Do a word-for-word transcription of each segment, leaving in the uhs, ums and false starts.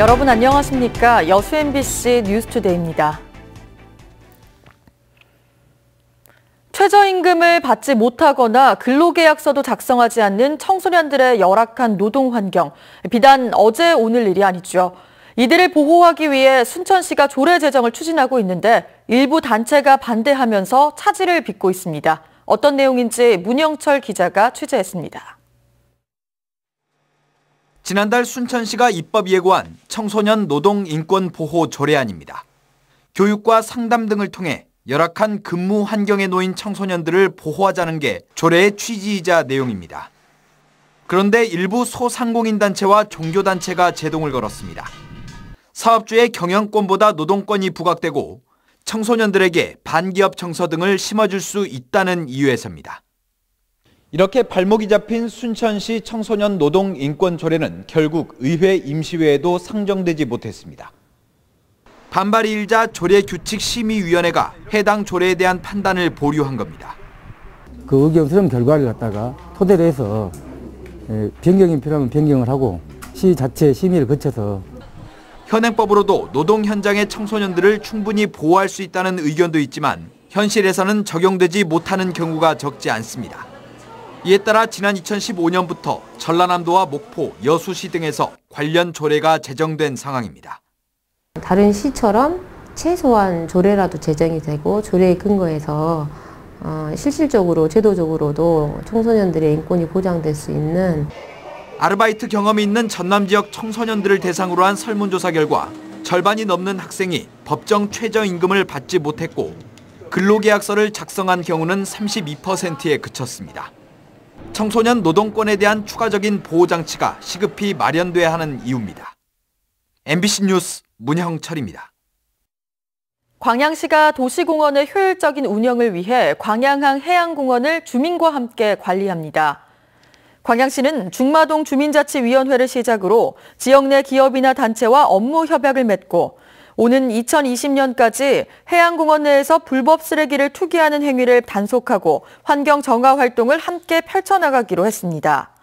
여러분 안녕하십니까? 여수 엠비씨 뉴스투데이입니다. 최저임금을 받지 못하거나 근로계약서도 작성하지 않는 청소년들의 열악한 노동 환경, 비단 어제 오늘 일이 아니죠. 이들을 보호하기 위해 순천시가 조례 제정을 추진하고 있는데 일부 단체가 반대하면서 차질을 빚고 있습니다. 어떤 내용인지 문영철 기자가 취재했습니다. 지난달 순천시가 입법 예고한 청소년 노동 인권 보호 조례안입니다. 교육과 상담 등을 통해 열악한 근무 환경에 놓인 청소년들을 보호하자는 게 조례의 취지이자 내용입니다. 그런데 일부 소상공인단체와 종교단체가 제동을 걸었습니다. 사업주의 경영권보다 노동권이 부각되고 청소년들에게 반기업 정서 등을 심어줄 수 있다는 이유에서입니다. 이렇게 발목이 잡힌 순천시 청소년 노동 인권 조례는 결국 의회 임시회에도 상정되지 못했습니다. 반발이 일자 조례규칙심의위원회가 해당 조례에 대한 판단을 보류한 겁니다. 그 의견 수렴 결과를 갖다가 토대로 해서 변경이 필요하면 변경을 하고 시 자체 심의를 거쳐서 현행법으로도 노동 현장의 청소년들을 충분히 보호할 수 있다는 의견도 있지만 현실에서는 적용되지 못하는 경우가 적지 않습니다. 이에 따라 지난 이천십오 년부터 전라남도와 목포, 여수시 등에서 관련 조례가 제정된 상황입니다. 다른 시처럼 최소한 조례라도 제정이 되고 조례에 근거해서 실질적으로 제도적으로도 청소년들의 인권이 보장될 수 있는 아르바이트 경험이 있는 전남 지역 청소년들을 대상으로 한 설문조사 결과 절반이 넘는 학생이 법정 최저임금을 받지 못했고 근로계약서를 작성한 경우는 삼십이 퍼센트에 그쳤습니다. 청소년 노동권에 대한 추가적인 보호장치가 시급히 마련돼야 하는 이유입니다. 엠비씨 뉴스 문형철입니다. 광양시가 도시공원의 효율적인 운영을 위해 광양항 해양공원을 주민과 함께 관리합니다. 광양시는 중마동 주민자치위원회를 시작으로 지역 내 기업이나 단체와 업무 협약을 맺고 오는 이천이십 년까지 해양공원 내에서 불법 쓰레기를 투기하는 행위를 단속하고 환경 정화 활동을 함께 펼쳐나가기로 했습니다.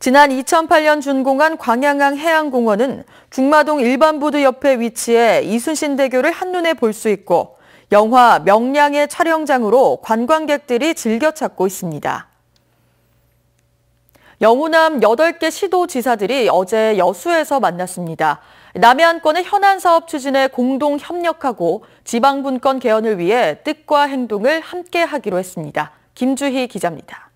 지난 이천팔 년 준공한 광양항 해양공원은 중마동 일반부두 옆에 위치해 이순신 대교를 한눈에 볼 수 있고 영화 명량의 촬영장으로 관광객들이 즐겨 찾고 있습니다. 영호남 여덟 개 시도지사들이 어제 여수에서 만났습니다. 남해안권의 현안사업 추진에 공동 협력하고 지방분권 개헌을 위해 뜻과 행동을 함께 하기로 했습니다. 김주희 기자입니다.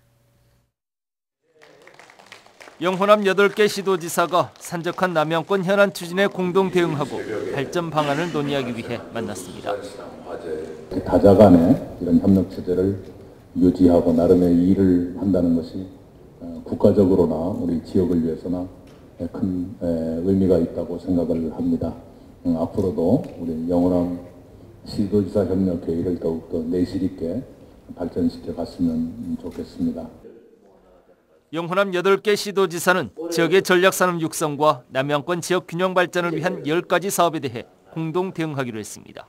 영호남 여덟 개 시도지사가 산적한 남해안권 현안 추진에 공동 대응하고 발전 방안을 논의하기 위해 만났습니다. 다자 간의 이런 협력 체제를 유지하고 나름의 일을 한다는 것이 국가적으로나 우리 지역을 위해서나 큰 의미가 있다고 생각을 합니다. 앞으로도 우리 영호남 시도지사 협력 계획을 더욱더 내실 있게 발전시켜 갔으면 좋겠습니다. 영호남 여덟 개 시도지사는 지역의 전략산업 육성과 남해안권 지역 균형 발전을 위한 열 가지 사업에 대해 공동 대응하기로 했습니다.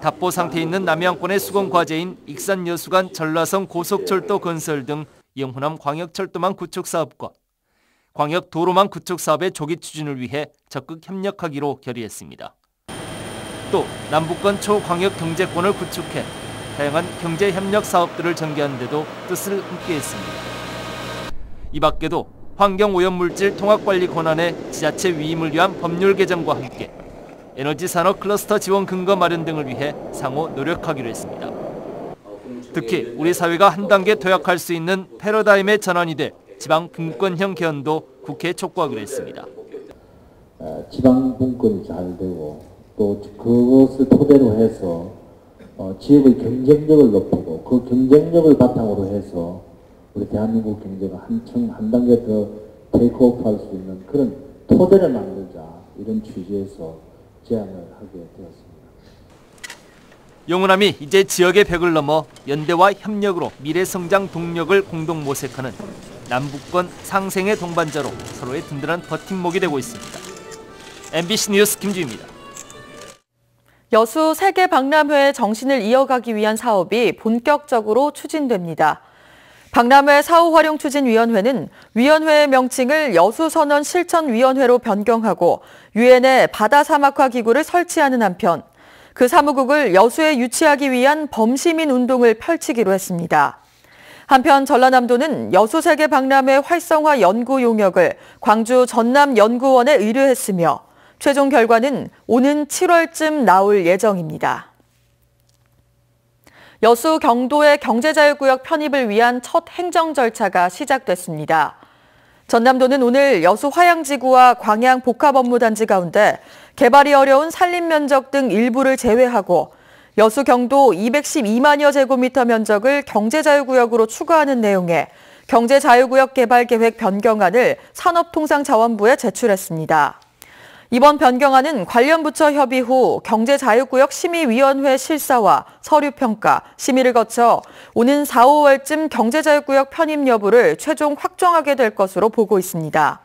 답보 상태에 있는 남해안권의 수건 과제인 익산여수간 전라선 고속철도 건설 등 영호남 광역철도망 구축 사업과 광역도로망 구축 사업의 조기 추진을 위해 적극 협력하기로 결의했습니다. 또 남북권 초광역 경제권을 구축해 다양한 경제협력 사업들을 전개하는 데도 뜻을 함께했습니다. 이 밖에도 환경오염물질 통합관리 권한의 지자체 위임을 위한 법률 개정과 함께 에너지산업 클러스터 지원 근거 마련 등을 위해 상호 노력하기로 했습니다. 특히 우리 사회가 한 단계 도약할 수 있는 패러다임의 전환이 될 지방 분권형 개헌도 국회에 촉구하기로 했습니다. 지방 분권이 잘 되고 또 그것을 토대로 해서 지역의 경쟁력을 높이고 그 경쟁력을 바탕으로 해서 우리 대한민국 경제가 한층 한 단계 더 테이크오프할 수 있는 그런 토대를 만들자 이런 취지에서 제안을 하게 되었습니다. 영호남이 이제 지역의 벽을 넘어 연대와 협력으로 미래 성장 동력을 공동 모색하는 남북권 상생의 동반자로 서로의 든든한 버팀목이 되고 있습니다. 엠비씨 뉴스 김주희입니다. 여수 세계박람회의 정신을 이어가기 위한 사업이 본격적으로 추진됩니다. 박람회 사후활용추진위원회는 위원회의 명칭을 여수선언실천위원회로 변경하고 유엔의 바다사막화기구를 설치하는 한편 그 사무국을 여수에 유치하기 위한 범시민 운동을 펼치기로 했습니다. 한편 전라남도는 여수세계박람회 활성화 연구 용역을 광주 전남연구원에 의뢰했으며 최종 결과는 오는 칠월쯤 나올 예정입니다. 여수 경도의 경제자유구역 편입을 위한 첫 행정 절차가 시작됐습니다. 전남도는 오늘 여수 화양지구와 광양복합업무단지 가운데 개발이 어려운 산림면적 등 일부를 제외하고 여수 경도 이백십이만여 제곱미터 면적을 경제자유구역으로 추가하는 내용의 경제자유구역 개발계획 변경안을 산업통상자원부에 제출했습니다. 이번 변경안은 관련 부처 협의 후 경제자유구역 심의위원회 실사와 서류평가, 심의를 거쳐 오는 사, 오월쯤 경제자유구역 편입 여부를 최종 확정하게 될 것으로 보고 있습니다.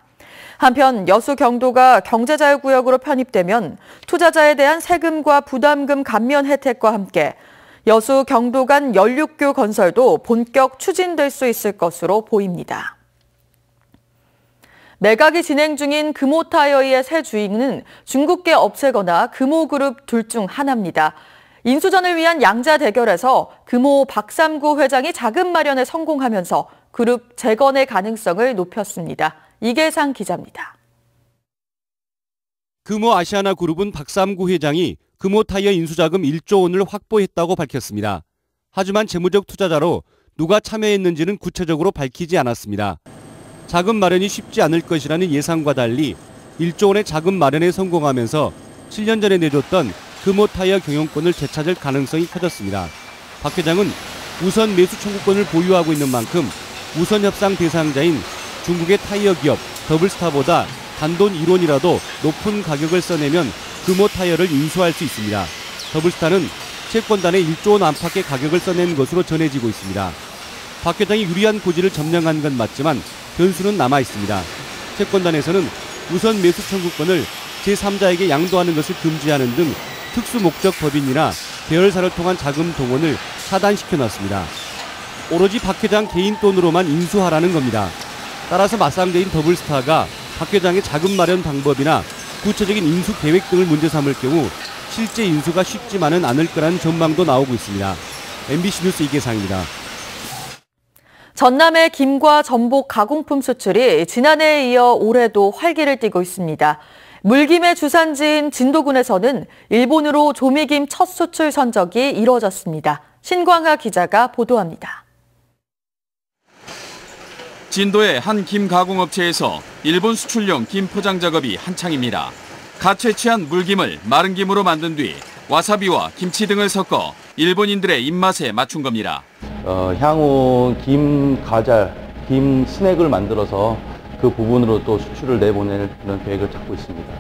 한편 여수 경도가 경제자유구역으로 편입되면 투자자에 대한 세금과 부담금 감면 혜택과 함께 여수 경도 간 연륙교 건설도 본격 추진될 수 있을 것으로 보입니다. 매각이 진행 중인 금호타이어의 새 주인은 중국계 업체거나 금호그룹 둘 중 하나입니다. 인수전을 위한 양자 대결에서 금호 박삼구 회장이 자금 마련에 성공하면서 그룹 재건의 가능성을 높였습니다. 이계상 기자입니다. 금호 아시아나 그룹은 박삼구 회장이 금호타이어 인수자금 일조 원을 확보했다고 밝혔습니다. 하지만 재무적 투자자로 누가 참여했는지는 구체적으로 밝히지 않았습니다. 자금 마련이 쉽지 않을 것이라는 예상과 달리 일조 원의 자금 마련에 성공하면서 칠 년 전에 내줬던 금호타이어 경영권을 되찾을 가능성이 커졌습니다. 박 회장은 우선 매수 청구권을 보유하고 있는 만큼 우선 협상 대상자인 중국의 타이어 기업 더블스타보다 단돈 일 원이라도 높은 가격을 써내면 금호타이어를 인수할 수 있습니다. 더블스타는 채권단의 일조 원 안팎의 가격을 써낸 것으로 전해지고 있습니다. 박 회장이 유리한 고지를 점령한 건 맞지만 변수는 남아있습니다. 채권단에서는 우선 매수 청구권을 제삼자에게 양도하는 것을 금지하는 등 특수목적 법인이나 계열사를 통한 자금 동원을 차단시켜놨습니다. 오로지 박 회장 개인 돈으로만 인수하라는 겁니다. 따라서 맞상대인 더블스타가 박 회장의 자금 마련 방법이나 구체적인 인수 계획 등을 문제 삼을 경우 실제 인수가 쉽지만은 않을 거라는 전망도 나오고 있습니다. 엠비씨 뉴스 이계상입니다. 전남의 김과 전복 가공품 수출이 지난해에 이어 올해도 활기를 띠고 있습니다. 물김의 주산지인 진도군에서는 일본으로 조미김 첫 수출 선적이 이뤄졌습니다. 신광하 기자가 보도합니다. 진도의 한 김 가공업체에서 일본 수출용 김 포장 작업이 한창입니다. 갓 채취한 물김을 마른 김으로 만든 뒤 와사비와 김치 등을 섞어 일본인들의 입맛에 맞춘 겁니다. 어, 향후 김 가잘, 김 스낵을 만들어서 그 부분으로 또 수출을 내보낼 그런 계획을 잡고 있습니다.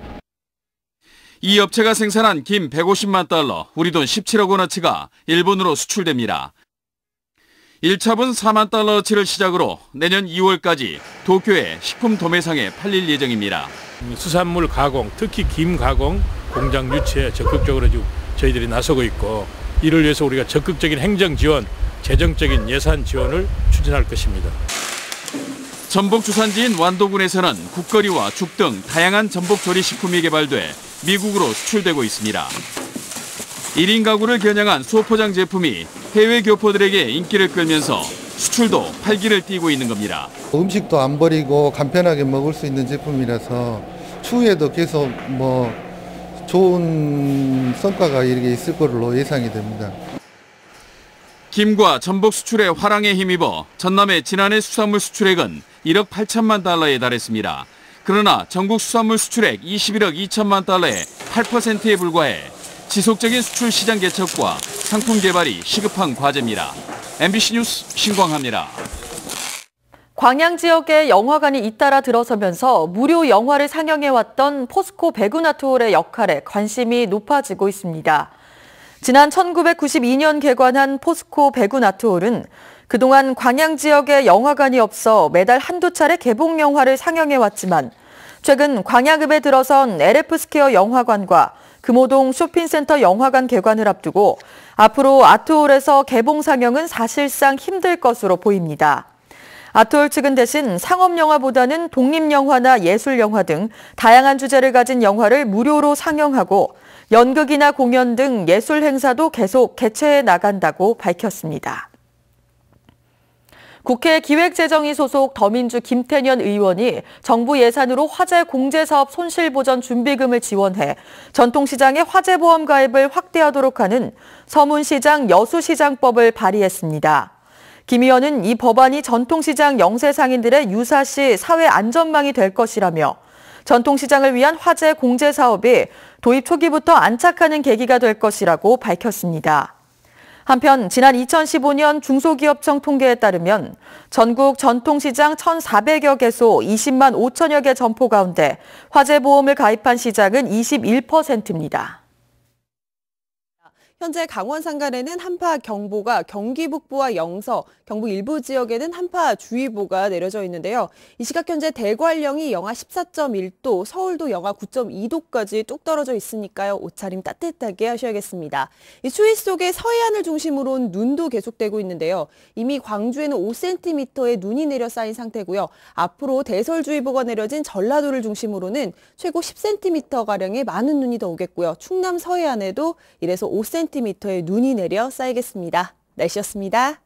이 업체가 생산한 김 백오십만 달러, 우리 돈 십칠억 원어치가 일본으로 수출됩니다. 일 차분 사만 달러어치를 시작으로 내년 이월까지 도쿄의 식품 도매상에 팔릴 예정입니다. 수산물 가공, 특히 김 가공 공장 유치에 적극적으로 지금 저희들이 나서고 있고 이를 위해서 우리가 적극적인 행정 지원, 재정적인 예산 지원을 추진할 것입니다. 전복 주산지인 완도군에서는 국거리와 죽 등 다양한 전복 조리 식품이 개발돼 미국으로 수출되고 있습니다. 일 인 가구를 겨냥한 수호포장 제품이 해외 교포들에게 인기를 끌면서 수출도 활기를 띠고 있는 겁니다. 음식도 안 버리고 간편하게 먹을 수 있는 제품이라서 추후에도 계속 뭐 좋은 성과가 이렇게 있을 걸로 예상이 됩니다. 김과 전복 수출의 화랑에 힘입어 전남의 지난해 수산물 수출액은 일억 팔천만 달러에 달했습니다. 그러나 전국 수산물 수출액 이십일억 이천만 달러의 팔 퍼센트에 불과해 지속적인 수출 시장 개척과 상품 개발이 시급한 과제입니다. 엠비씨 뉴스 신광하입니다. 광양 지역에 영화관이 잇따라 들어서면서 무료 영화를 상영해왔던 포스코 백운아트홀의 역할에 관심이 높아지고 있습니다. 지난 천구백구십이년 개관한 포스코 백운아트홀은 그동안 광양 지역에 영화관이 없어 매달 한두 차례 개봉 영화를 상영해왔지만 최근 광양읍에 들어선 엘에프 스퀘어 영화관과 금호동 쇼핑센터 영화관 개관을 앞두고 앞으로 아트홀에서 개봉 상영은 사실상 힘들 것으로 보입니다. 아트홀 측은 대신 상업영화보다는 독립영화나 예술영화 등 다양한 주제를 가진 영화를 무료로 상영하고 연극이나 공연 등 예술 행사도 계속 개최해 나간다고 밝혔습니다. 국회 기획재정위 소속 더민주 김태년 의원이 정부 예산으로 화재 공제사업 손실보전 준비금을 지원해 전통시장의 화재보험 가입을 확대하도록 하는 서문시장 여수시장법을 발의했습니다. 김 의원은 이 법안이 전통시장 영세상인들의 유사시 사회 안전망이 될 것이라며 전통시장을 위한 화재 공제사업이 도입 초기부터 안착하는 계기가 될 것이라고 밝혔습니다. 한편 지난 이천십오 년 중소기업청 통계에 따르면 전국 전통시장 천사백여 개소 이십만 오천여 개 점포 가운데 화재보험을 가입한 시장은 이십일 퍼센트입니다. 현재 강원 산간에는 한파 경보가 경기 북부와 영서, 경북 일부 지역에는 한파 주의보가 내려져 있는데요. 이 시각 현재 대관령이 영하 십사 점 일 도, 서울도 영하 구 점 이 도까지 뚝 떨어져 있으니까요. 옷차림 따뜻하게 하셔야겠습니다. 이 추위 속에 서해안을 중심으로 눈도 계속되고 있는데요. 이미 광주에는 오 센티미터의 눈이 내려 쌓인 상태고요. 앞으로 대설주의보가 내려진 전라도를 중심으로는 최고 십 센티미터가량의 많은 눈이 더 오겠고요. 충남 서해안에도 이래서 오 센티미터 의 눈이 내려 쌓이겠습니다. 날씨였습니다.